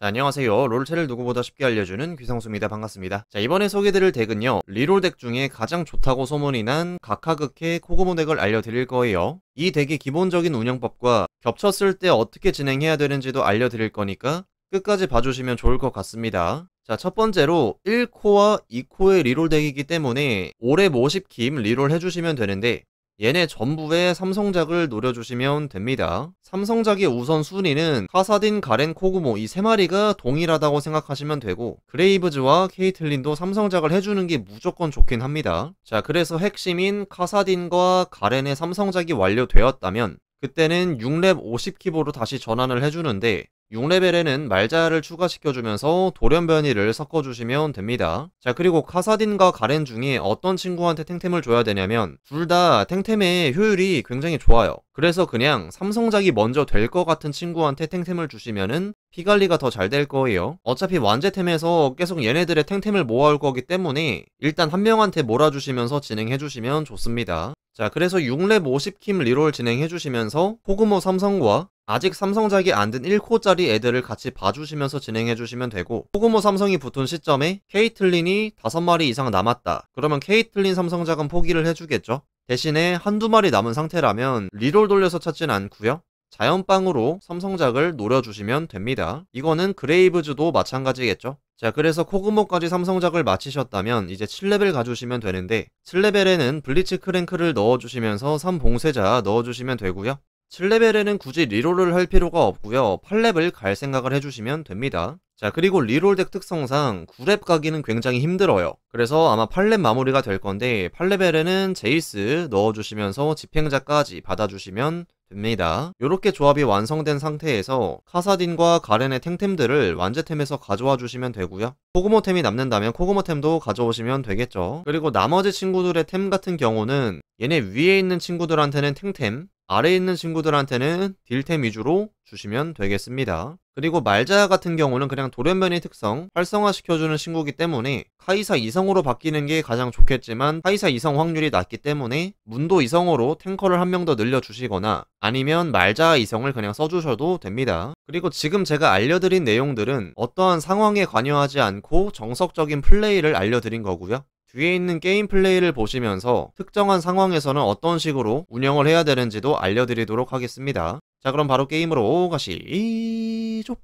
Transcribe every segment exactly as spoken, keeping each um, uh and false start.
자, 안녕하세요. 롤체를 누구보다 쉽게 알려주는 귀성수입니다. 반갑습니다. 자, 이번에 소개드릴 덱은요, 리롤 덱 중에 가장 좋다고 소문이 난 가카그케코그모 덱을 알려드릴 거예요. 이 덱의 기본적인 운영법과 겹쳤을 때 어떻게 진행해야 되는지도 알려드릴 거니까 끝까지 봐주시면 좋을 것 같습니다. 자, 첫 번째로 일 코와 이 코의 리롤 덱이기 때문에 올해 오십 킴 리롤 해주시면 되는데, 얘네 전부의 삼성작을 노려주시면 됩니다. 삼성작의 우선순위는 카사딘, 가렌, 코그모 이 세 마리가 동일하다고 생각하시면 되고, 그레이브즈와 케이틀린도 삼성작을 해주는 게 무조건 좋긴 합니다. 자, 그래서 핵심인 카사딘과 가렌의 삼성작이 완료되었다면 그때는 육 렙 오십 킵으로 다시 전환을 해주는데, 육 레벨에는 말자하를 추가시켜주면서 돌연변이를 섞어주시면 됩니다. 자, 그리고 카사딘과 가렌 중에 어떤 친구한테 탱템을 줘야 되냐면 둘 다 탱템의 효율이 굉장히 좋아요. 그래서 그냥 삼성작이 먼저 될 것 같은 친구한테 탱템을 주시면은 피관리가 더 잘 될 거예요. 어차피 완제템에서 계속 얘네들의 탱템을 모아올 거기 때문에 일단 한 명한테 몰아주시면서 진행해주시면 좋습니다. 자, 그래서 육 렙 오십 킴 리롤 진행해주시면서 코그모 삼성과 아직 삼성작이 안 든 일 코짜리 애들을 같이 봐주시면서 진행해주시면 되고, 코그모 삼성이 붙은 시점에 케이틀린이 다섯 마리 이상 남았다. 그러면 케이틀린 삼성작은 포기를 해주겠죠. 대신에 한두 마리 남은 상태라면 리롤 돌려서 찾진 않고요, 자연빵으로 삼성작을 노려주시면 됩니다. 이거는 그레이브즈도 마찬가지겠죠. 자, 그래서 코그모까지 삼성작을 마치셨다면 이제 칠 레벨 가주시면 되는데, 칠 레벨에는 블리츠 크랭크를 넣어주시면서 삼 봉쇄자 넣어주시면 되고요, 칠 레벨에는 굳이 리롤을 할 필요가 없고요, 팔 렙을 갈 생각을 해주시면 됩니다. 자, 그리고 리롤 덱 특성상 구 렙 가기는 굉장히 힘들어요. 그래서 아마 팔 렙 마무리가 될 건데, 팔 레벨에는 제이스 넣어주시면서 집행자까지 받아주시면 됩니다. 요렇게 조합이 완성된 상태에서 카사딘과 가렌의 탱템들을 완제템에서 가져와 주시면 되고요, 코그모템이 남는다면 코그모템도 가져오시면 되겠죠. 그리고 나머지 친구들의 템 같은 경우는 얘네 위에 있는 친구들한테는 탱템, 아래에 있는 친구들한테는 딜템 위주로 주시면 되겠습니다. 그리고 말자하 같은 경우는 그냥 돌연변이 특성 활성화시켜주는 친구이기 때문에 카이사 이 성으로 바뀌는 게 가장 좋겠지만, 카이사 이 성 확률이 낮기 때문에 문도 이 성으로 탱커를 한 명 더 늘려주시거나 아니면 말자하 이 성을 그냥 써주셔도 됩니다. 그리고 지금 제가 알려드린 내용들은 어떠한 상황에 관여하지 않고 정석적인 플레이를 알려드린 거고요, 뒤에 있는 게임 플레이를 보시면서 특정한 상황에서는 어떤 식으로 운영을 해야 되는지도 알려드리도록 하겠습니다. 자, 그럼 바로 게임으로 가시죠.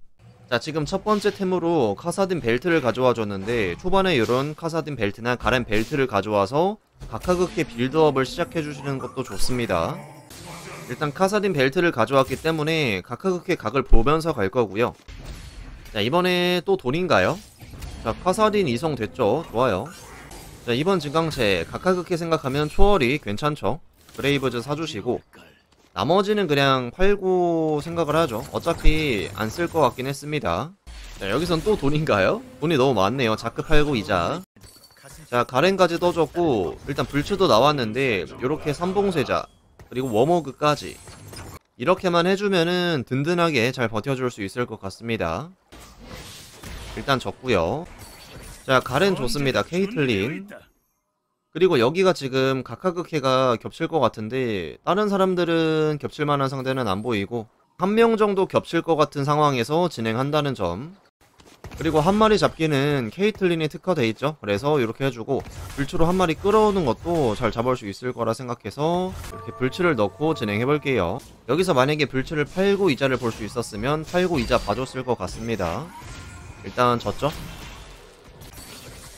자, 지금 첫 번째 템으로 카사딘 벨트를 가져와 줬는데, 초반에 이런 카사딘 벨트나 가렌 벨트를 가져와서 가카그케 빌드업을 시작해 주시는 것도 좋습니다. 일단 카사딘 벨트를 가져왔기 때문에 가카그케 각을 보면서 갈 거고요. 자, 이번에 또 돈인가요? 자, 카사딘 이 성 됐죠? 좋아요. 자, 이번 증강체 가카그케 생각하면 초월이 괜찮죠. 그레이브즈 사주시고 나머지는 그냥 팔고 생각을 하죠. 어차피 안 쓸 것 같긴 했습니다. 자, 여기선 또 돈인가요? 돈이 너무 많네요. 자크 팔고 이자. 자, 가렌까지 떠줬고 일단 불츠도 나왔는데 요렇게 삼 봉쇄자 그리고 워머그까지 이렇게만 해주면은 든든하게 잘 버텨줄 수 있을 것 같습니다. 일단 졌고요. 자, 가렌 좋습니다. 케이틀린. 그리고 여기가 지금 가카그케가 겹칠 것 같은데, 다른 사람들은 겹칠만한 상대는 안 보이고 한 명 정도 겹칠 것 같은 상황에서 진행한다는 점, 그리고 한 마리 잡기는 케이틀린이 특화돼 있죠. 그래서 이렇게 해주고 불츠로 한 마리 끌어오는 것도 잘 잡을 수 있을 거라 생각해서 이렇게 불츠를 넣고 진행해 볼게요. 여기서 만약에 불츠를 팔고 이자를 볼 수 있었으면 팔고 이자 봐줬을 것 같습니다. 일단 졌죠.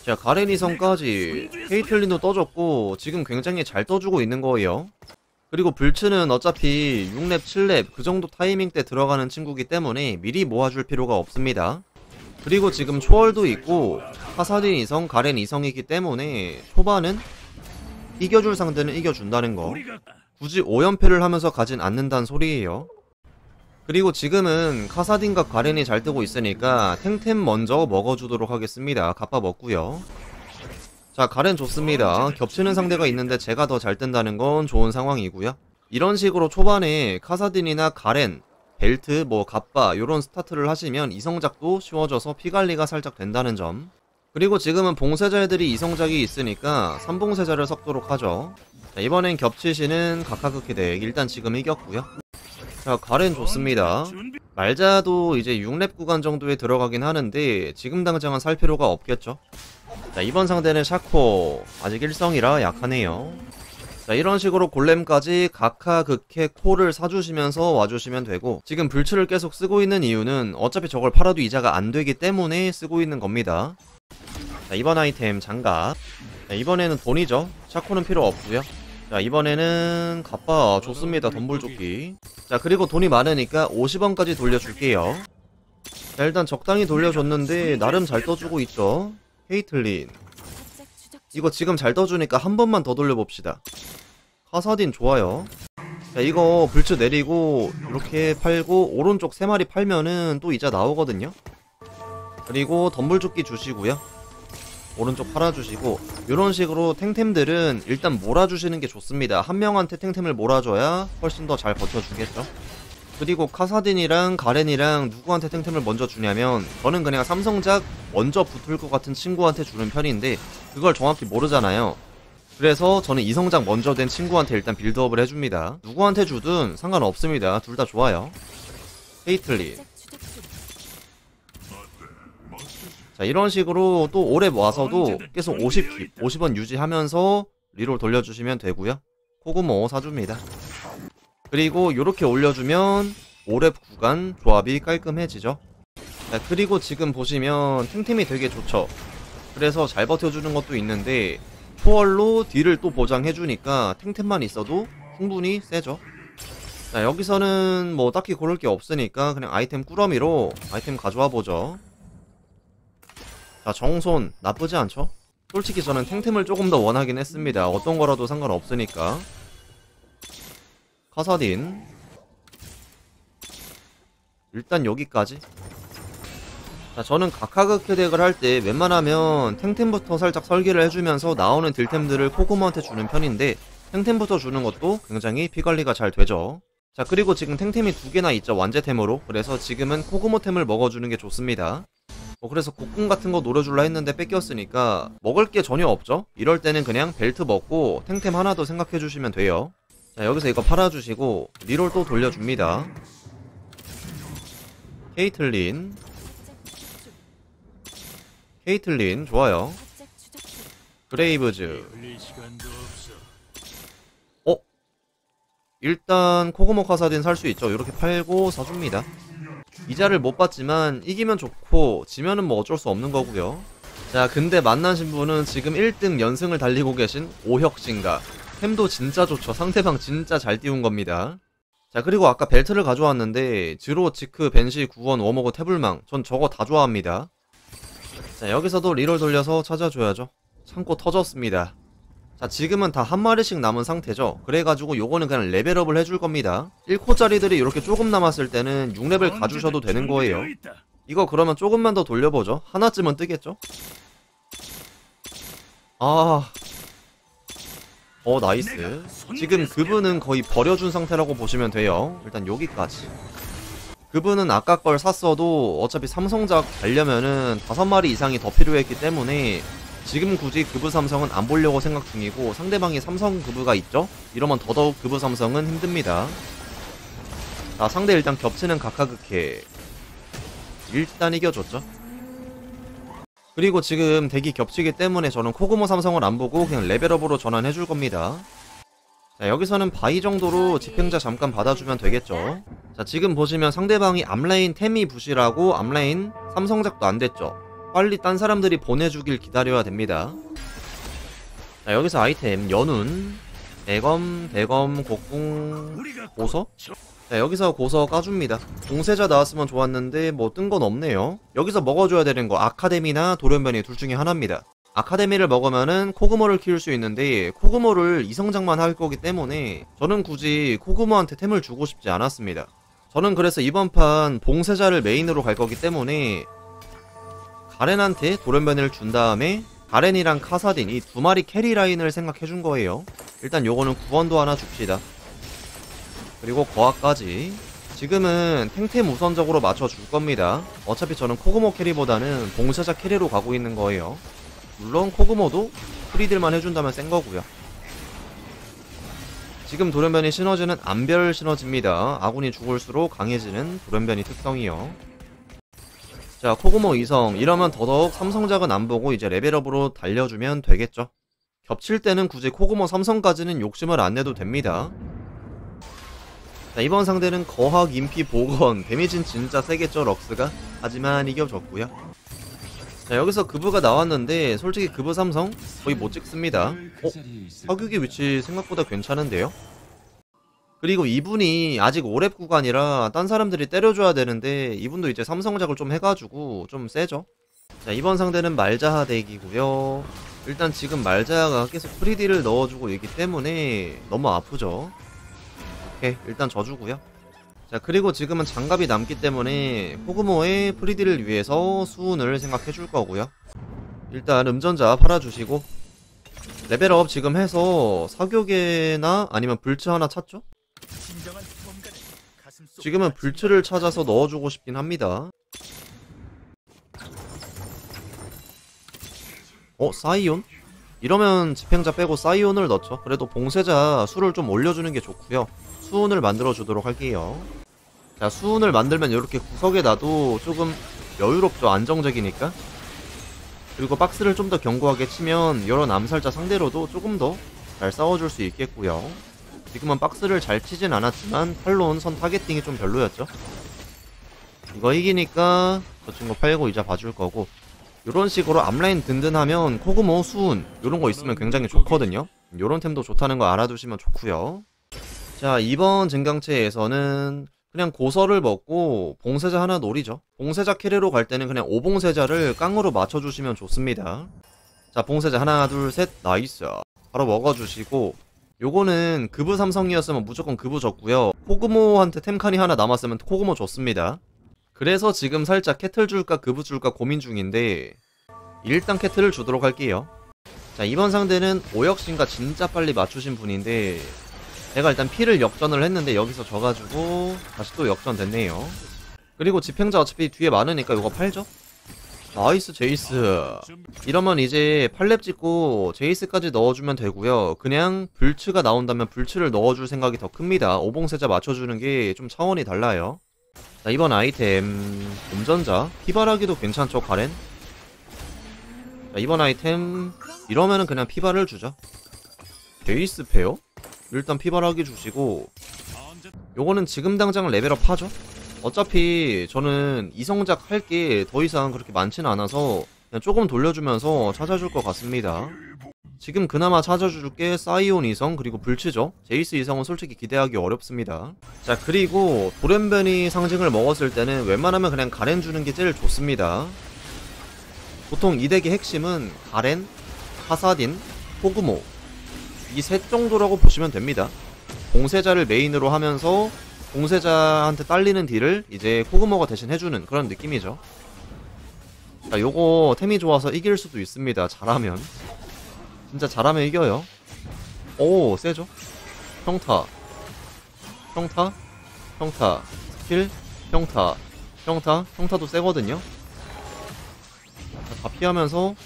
자, 가렌 이 성까지 케이틀린도 떠줬고 지금 굉장히 잘 떠주고 있는 거예요. 그리고 불츠는 어차피 육 렙 칠 렙 그 정도 타이밍 때 들어가는 친구이기 때문에 미리 모아줄 필요가 없습니다. 그리고 지금 초월도 있고 카사딘 이 성, 가렌 이 성이기 때문에 초반은 이겨줄 상대는 이겨준다는 거, 굳이 오 연패를 하면서 가진 않는다는 소리예요. 그리고 지금은 카사딘과 가렌이 잘 뜨고 있으니까 탱템 먼저 먹어주도록 하겠습니다. 갚아 먹고요. 자, 가렌 좋습니다. 겹치는 상대가 있는데 제가 더 잘 뜬다는 건 좋은 상황이고요. 이런 식으로 초반에 카사딘이나 가렌, 벨트, 뭐 갑바 요런 스타트를 하시면 이성작도 쉬워져서 피관리가 살짝 된다는 점, 그리고 지금은 봉쇄자 애들이 이성작이 있으니까 삼 봉쇄자를 섞도록 하죠. 자, 이번엔 겹치시는 가카그케 덱 일단 지금 이겼고요. 자, 가렌 좋습니다. 말자도 이제 육 렙 구간 정도에 들어가긴 하는데 지금 당장은 살 필요가 없겠죠. 자, 이번 상대는 샤코. 아직 일성이라 약하네요. 자, 이런 식으로 골렘까지 가카그케코를 사주시면서 와주시면 되고, 지금 불츠를 계속 쓰고 있는 이유는 어차피 저걸 팔아도 이자가 안되기 때문에 쓰고 있는 겁니다. 자, 이번 아이템 장갑. 자, 이번에는 돈이죠. 샤코는 필요 없고요. 자, 이번에는 갑바 좋습니다. 덤불조끼. 자, 그리고 돈이 많으니까 오십 원까지 돌려줄게요. 자, 일단 적당히 돌려줬는데 나름 잘 떠주고 있죠. 케이틀린 이거 지금 잘 떠주니까 한 번만 더 돌려봅시다. 카사딘 좋아요. 자, 이거 불츠 내리고 이렇게 팔고 오른쪽 세 마리 팔면은 또 이자 나오거든요. 그리고 덤불조끼 주시고요, 오른쪽 팔아주시고, 이런 식으로 탱템들은 일단 몰아주시는 게 좋습니다. 한 명한테 탱템을 몰아줘야 훨씬 더 잘 버텨주겠죠. 그리고 카사딘이랑 가렌이랑 누구한테 탱템을 먼저 주냐면, 저는 그냥 삼성작 먼저 붙을 것 같은 친구한테 주는 편인데 그걸 정확히 모르잖아요. 그래서 저는 이성작 먼저 된 친구한테 일단 빌드업을 해줍니다. 누구한테 주든 상관없습니다. 둘 다 좋아요. 케이틀린. 자, 이런 식으로 또 오랩 와서도 계속 오십 킵, 오십 원 유지하면서 리롤 돌려주시면 되고요. 코그모 사줍니다. 그리고 이렇게 올려주면 오랩 구간 조합이 깔끔해지죠. 자, 그리고 지금 보시면 탱템이 되게 좋죠. 그래서 잘 버텨주는 것도 있는데 초월로 딜을 또 보장해주니까 탱템만 있어도 충분히 세죠. 자, 여기서는 뭐 딱히 고를 게 없으니까 그냥 아이템 꾸러미로 아이템 가져와 보죠. 자, 정손 나쁘지 않죠? 솔직히 저는 탱템을 조금 더 원하긴 했습니다. 어떤 거라도 상관없으니까. 카사딘 일단 여기까지. 자, 저는 가카그케 덱을 할 때 웬만하면 탱템부터 살짝 설계를 해주면서 나오는 딜템들을 코그모한테 주는 편인데 탱템부터 주는 것도 굉장히 피관리가 잘 되죠. 자, 그리고 지금 탱템이 두 개나 있죠, 완제템으로. 그래서 지금은 코그모템을 먹어주는 게 좋습니다. 뭐 그래서 곡궁 같은 거 노려줄라 했는데 뺏겼으니까 먹을 게 전혀 없죠. 이럴 때는 그냥 벨트 먹고 탱템 하나 더 생각해 주시면 돼요. 자, 여기서 이거 팔아주시고 리롤 또 돌려줍니다. 케이틀린 케이틀린 좋아요. 그레이브즈. 어? 일단 코그모 카사딘 살 수 있죠. 이렇게 팔고 사줍니다. 이자를 못 받지만 이기면 좋고 지면은 뭐 어쩔 수 없는 거고요. 자, 근데 만나신 분은 지금 일 등 연승을 달리고 계신 오혁신가. 템도 진짜 좋죠. 상대방 진짜 잘 띄운 겁니다. 자, 그리고 아까 벨트를 가져왔는데 즈로, 지크, 벤시, 구원, 워머그, 태블망 전 저거 다 좋아합니다. 자, 여기서도 리롤 돌려서 찾아줘야죠. 창고 터졌습니다. 자, 지금은 다 한 마리씩 남은 상태죠. 그래가지고 요거는 그냥 레벨업을 해줄 겁니다. 일 코짜리들이 이렇게 조금 남았을 때는 육 레벨 가주셔도 되는 거예요. 이거 그러면 조금만 더 돌려보죠. 하나쯤은 뜨겠죠? 아... 어, 나이스. 지금 그분은 거의 버려준 상태라고 보시면 돼요. 일단 여기까지. 그분은 아까 걸 샀어도 어차피 삼성작 달려면은 다섯 마리 이상이 더 필요했기 때문에 지금 굳이 그브 삼성은 안 보려고 생각 중이고, 상대방이 삼성 그브가 있죠? 이러면 더더욱 그브 삼성은 힘듭니다. 자, 상대 일단 겹치는 가카그케 일단 이겨줬죠. 그리고 지금 덱이 겹치기 때문에 저는 코그모 삼성을 안 보고 그냥 레벨업으로 전환해줄 겁니다. 자, 여기서는 바이 정도로 집행자 잠깐 받아주면 되겠죠. 자, 지금 보시면 상대방이 앞라인 템이 부실하고 앞라인 삼성작도 안 됐죠. 빨리 딴 사람들이 보내주길 기다려야 됩니다. 자, 여기서 아이템 연운, 대검, 대검, 곡궁, 보석? 자, 여기서 고석 까줍니다. 공세자 나왔으면 좋았는데 뭐 뜬 건 없네요. 여기서 먹어줘야 되는 거 아카데미나 돌연변이 둘 중에 하나입니다. 아카데미를 먹으면은 코그모를 키울 수 있는데 코그모를 이성장만 할 거기 때문에 저는 굳이 코그모한테 템을 주고 싶지 않았습니다. 저는 그래서 이번 판 봉세자를 메인으로 갈 거기 때문에 가렌한테 돌연변이를 준 다음에 가렌이랑 카사딘 이 두 마리 캐리 라인을 생각해 준 거예요. 일단 요거는 구원도 하나 줍시다. 그리고 거학까지. 지금은 탱템 우선적으로 맞춰줄 겁니다. 어차피 저는 코그모 캐리보다는 봉쇄자 캐리로 가고 있는 거예요. 물론 코그모도 프리딜만 해준다면 센 거고요. 지금 돌연변이 시너지는 암별 시너지입니다. 아군이 죽을수록 강해지는 돌연변이 특성이요. 자, 코그모 이성. 이러면 더더욱 삼성작은 안보고 이제 레벨업으로 달려주면 되겠죠. 겹칠 때는 굳이 코그모 삼성까지는 욕심을 안내도 됩니다. 자, 이번 상대는 거학, 인피, 복원. 데미지는 진짜 세겠죠, 럭스가? 하지만 이겨졌고요. 자, 여기서 그브가 나왔는데 솔직히 그브 삼성 거의 못 찍습니다. 어? 사격의 위치 생각보다 괜찮은데요? 그리고 이분이 아직 오랩 구간이라 딴 사람들이 때려줘야 되는데 이분도 이제 삼성작을 좀 해가지고 좀 세죠. 자, 이번 상대는 말자하 덱이고요. 일단 지금 말자하가 계속 프리디를 넣어주고 있기 때문에 너무 아프죠. 오케이, 일단 져주고요. 자, 그리고 지금은 장갑이 남기 때문에 코그모의 프리디를 위해서 수운을 생각해줄 거고요. 일단 음전자 팔아주시고 레벨업 지금 해서 사교계나 아니면 불츠 하나 찾죠? 지금은 불츠를 찾아서 넣어주고 싶긴 합니다. 어? 사이온? 이러면 집행자 빼고 사이온을 넣죠. 그래도 봉쇄자 수를 좀 올려주는 게 좋고요. 수운을 만들어주도록 할게요. 자, 수운을 만들면 이렇게 구석에 놔도 조금 여유롭죠. 안정적이니까. 그리고 박스를 좀 더 견고하게 치면 여러 암살자 상대로도 조금 더 잘 싸워줄 수 있겠고요. 지금은 박스를 잘 치진 않았지만 탈론 선 타겟팅이 좀 별로였죠. 이거 이기니까 저 친구 팔고 이자 봐줄 거고, 요런 식으로 앞라인 든든하면 코그모, 수운 요런 거 있으면 굉장히 좋거든요. 요런 템도 좋다는 거 알아두시면 좋고요. 자, 이번 증강체에서는 그냥 고서를 먹고 봉쇄자 하나 노리죠. 봉쇄자 캐리로 갈 때는 그냥 오봉쇄자를 깡으로 맞춰주시면 좋습니다. 자, 봉쇄자 하나 둘 셋 나이스. 바로 먹어주시고, 요거는 그브 삼성이었으면 무조건 그브 줬고요. 코그모한테 템칸이 하나 남았으면 코그모 줬습니다. 그래서 지금 살짝 캐틀 줄까 그브 줄까 고민 중인데 일단 캐틀을 주도록 할게요. 자, 이번 상대는 오역신과 진짜 빨리 맞추신 분인데 내가 일단 피를 역전을 했는데 여기서 져가지고 다시 또 역전됐네요. 그리고 집행자 어차피 뒤에 많으니까 이거 팔죠? 나이스 제이스. 이러면 이제 팔렙 찍고 제이스까지 넣어주면 되고요. 그냥 불츠가 나온다면 불츠를 넣어줄 생각이 더 큽니다. 오봉세자 맞춰주는 게 좀 차원이 달라요. 자, 이번 아이템 음전자 피바라기도 괜찮죠, 가렌? 자, 이번 아이템 이러면은 그냥 피바를 주죠. 제이스 페어? 일단 피바라기 주시고, 요거는 지금 당장 레벨업 하죠? 어차피 저는 이성작 할 게 더 이상 그렇게 많진 않아서 그냥 조금 돌려주면서 찾아줄 것 같습니다. 지금 그나마 찾아줄 게 사이온 이성 그리고 불치죠. 제이스 이성은 솔직히 기대하기 어렵습니다. 자, 그리고 돌연변이 상징을 먹었을 때는 웬만하면 그냥 가렌 주는 게 제일 좋습니다. 보통 이 덱의 핵심은 가렌, 카사딘, 코그모 이 셋 정도라고 보시면 됩니다. 봉쇄자를 메인으로 하면서 봉쇄자한테 딸리는 딜을 이제 코그모가 대신 해주는 그런 느낌이죠. 자, 요거 템이 좋아서 이길 수도 있습니다. 잘하면 진짜 잘하면 이겨요. 오, 세죠? 평타 평타 평타 스킬 평타 평타 평타도 세거든요. 자, 다 피하면서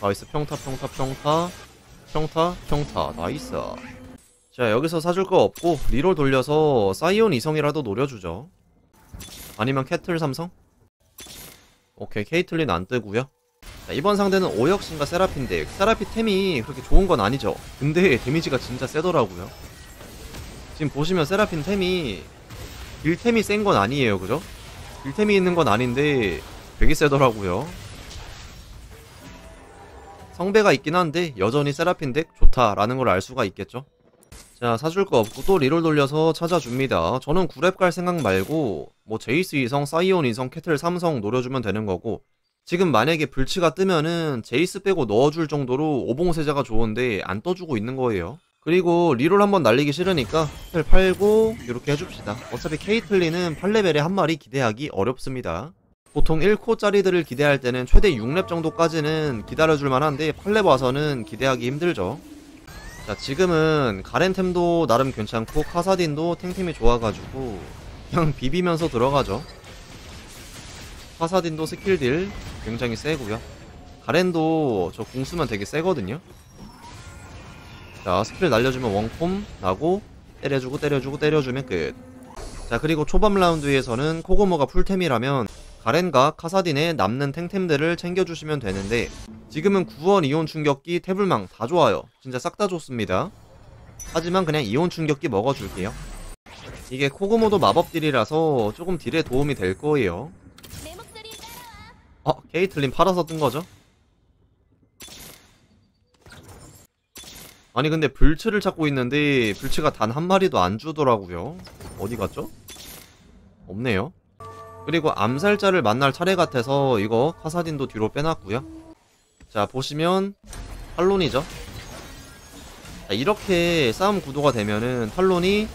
나이스. 평타 평타 평타 평타 평타 나이스. 자, 여기서 사줄 거 없고 리롤 돌려서 사이온 이성이라도 노려주죠. 아니면 캐틀 삼성? 오케이, 케이틀린 안 뜨고요. 자, 이번 상대는 오역신과 세라핀 덱. 세라핀 템이 그렇게 좋은 건 아니죠. 근데 데미지가 진짜 세더라고요. 지금 보시면 세라핀 템이 딜템이 센 건 아니에요, 그죠? 딜템이 있는 건 아닌데 되게 세더라고요. 성배가 있긴 한데 여전히 세라핀 덱 좋다라는 걸 알 수가 있겠죠. 자, 사줄 거 없고 또 리롤 돌려서 찾아줍니다. 저는 구랩 갈 생각 말고 뭐 제이스 이성, 사이온 이성, 캐틀 삼성 노려주면 되는 거고, 지금 만약에 불치가 뜨면은 제이스 빼고 넣어줄 정도로 오봉세자가 좋은데 안 떠주고 있는 거예요. 그리고 리롤 한번 날리기 싫으니까 캐틀 팔고 이렇게 해줍시다. 어차피 케이틀린은 팔 레벨에 한 마리 기대하기 어렵습니다. 보통 일 코짜리들을 기대할 때는 최대 육 렙 정도까지는 기다려줄만한데 팔 렙 와서는 기대하기 힘들죠. 자, 지금은 가렌템도 나름 괜찮고 카사딘도 탱템이 좋아가지고 그냥 비비면서 들어가죠. 카사딘도 스킬딜 굉장히 세고요. 가렌도 저 궁 쓰면 되게 세거든요. 자, 스킬 날려주면 원콤 나고 때려주고 때려주고 때려주면 끝. 자, 그리고 초반 라운드에서는 코그모가 풀템이라면 가렌과 카사딘의 남는 탱템들을 챙겨주시면 되는데, 지금은 구원 이온 충격기, 태블망 다 좋아요. 진짜 싹 다 좋습니다. 하지만 그냥 이온 충격기 먹어줄게요. 이게 코그모도 마법 딜이라서 조금 딜에 도움이 될 거예요. 어, 케이틀린 팔아서 뜬 거죠? 아니 근데 불츠를 찾고 있는데 불츠가 단 한 마리도 안 주더라고요. 어디 갔죠? 없네요. 그리고 암살자를 만날 차례 같아서 이거 카사딘도 뒤로 빼놨고요. 자, 보시면 탈론이죠. 자, 이렇게 싸움 구도가 되면은 탈론이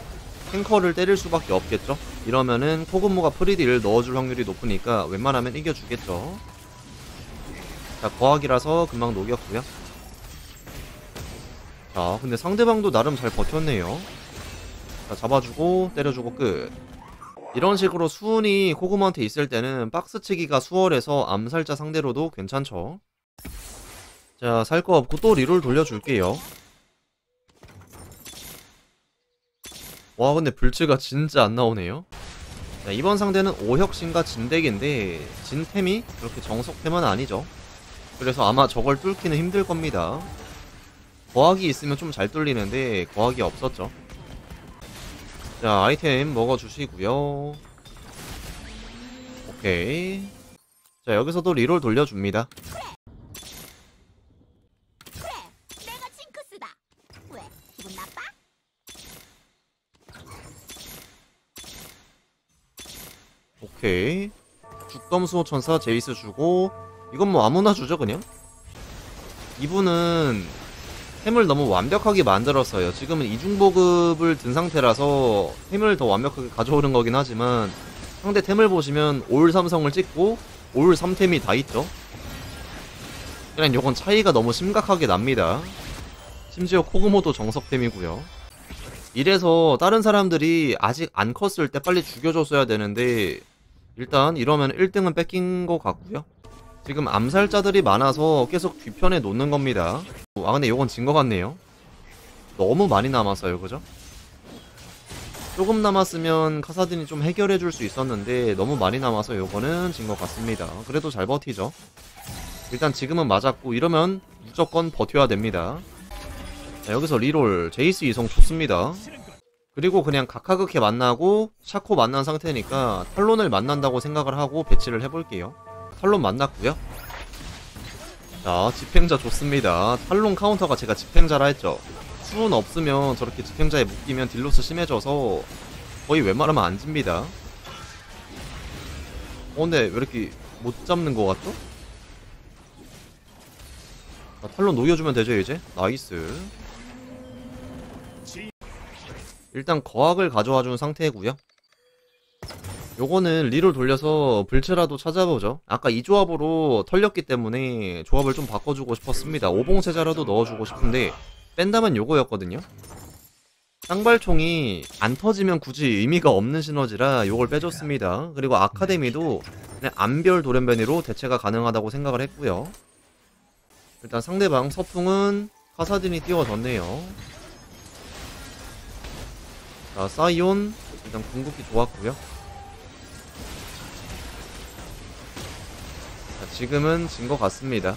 탱커를 때릴 수밖에 없겠죠. 이러면은 코그모가 프리딜을 넣어줄 확률이 높으니까 웬만하면 이겨주겠죠. 자, 거학이라서 금방 녹였고요. 자, 근데 상대방도 나름 잘 버텼네요. 자, 잡아주고 때려주고 끝. 이런 식으로 수운이 코그모한테 있을 때는 박스치기가 수월해서 암살자 상대로도 괜찮죠. 자, 살 거 없고 또 리롤 돌려줄게요. 와, 근데 불츠가 진짜 안 나오네요. 자, 이번 상대는 오혁신과 진덱인데 진템이 그렇게 정석템은 아니죠. 그래서 아마 저걸 뚫기는 힘들 겁니다. 거학이 있으면 좀 잘 뚫리는데 거학이 없었죠. 자, 아이템 먹어주시고요. 오케이. 자, 여기서도 리롤 돌려줍니다. 오케이. 죽덤 수호천사 제이스 주고, 이건 뭐 아무나 주죠 그냥. 이분은 템을 너무 완벽하게 만들었어요. 지금은 이중보급을 든 상태라서 템을 더 완벽하게 가져오는 거긴 하지만, 상대 템을 보시면 올 삼성을 찍고 올 삼템이 다 있죠. 그냥 요건 차이가 너무 심각하게 납니다. 심지어 코그모도 정석템이고요. 이래서 다른 사람들이 아직 안 컸을 때 빨리 죽여줬어야 되는데, 일단 이러면 일 등은 뺏긴 것 같고요. 지금 암살자들이 많아서 계속 뒤편에 놓는 겁니다. 아, 근데 요건 진 것 같네요. 너무 많이 남았어요, 그죠? 조금 남았으면 카사딘이 좀 해결해줄 수 있었는데 너무 많이 남아서 요거는 진 것 같습니다. 그래도 잘 버티죠. 일단 지금은 맞았고, 이러면 무조건 버텨야 됩니다. 자, 여기서 리롤 제이스 이성 좋습니다. 그리고 그냥 가카그케 만나고 샤코 만난 상태니까 탈론을 만난다고 생각을 하고 배치를 해볼게요. 탈론 만났고요. 자, 집행자 좋습니다. 탈론 카운터가 제가 집행자라 했죠. 수은 없으면 저렇게 집행자에 묶이면 딜로스 심해져서 거의 웬만하면 안 집니다. 어, 근데 왜 이렇게 못 잡는 것 같죠? 자, 탈론 녹여주면 되죠 이제? 나이스. 일단 거학을 가져와준 상태고요. 요거는 리를 돌려서 불체라도 찾아보죠. 아까 이 조합으로 털렸기 때문에 조합을 좀 바꿔주고 싶었습니다. 오봉세자라도 넣어주고 싶은데 뺀다면 요거였거든요. 쌍발총이 안 터지면 굳이 의미가 없는 시너지라 요걸 빼줬습니다. 그리고 아카데미도 그냥 암별 도련변이로 대체가 가능하다고 생각을 했고요. 일단 상대방 서풍은 카사딘이 띄워졌네요. 자, 사이온 일단 궁극기 좋았고요. 지금은 진 것 같습니다.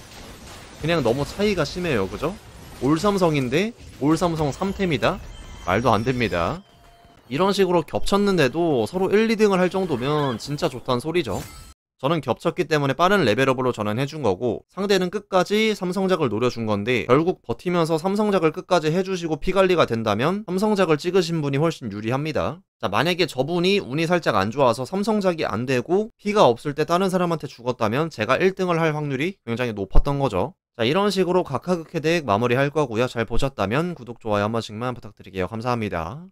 그냥 너무 차이가 심해요, 그죠? 올 삼성인데 올 삼성 삼템이다? 말도 안 됩니다. 이런 식으로 겹쳤는데도 서로 일, 이등을 할 정도면 진짜 좋단 소리죠. 저는 겹쳤기 때문에 빠른 레벨업으로 전환해준 거고, 상대는 끝까지 삼성작을 노려준 건데, 결국 버티면서 삼성작을 끝까지 해주시고 피관리가 된다면 삼성작을 찍으신 분이 훨씬 유리합니다. 자, 만약에 저분이 운이 살짝 안 좋아서 삼성작이 안 되고 피가 없을 때 다른 사람한테 죽었다면 제가 일 등을 할 확률이 굉장히 높았던 거죠. 자, 이런 식으로 가카그케 덱 마무리할 거고요. 잘 보셨다면 구독, 좋아요 한 번씩만 부탁드릴게요. 감사합니다.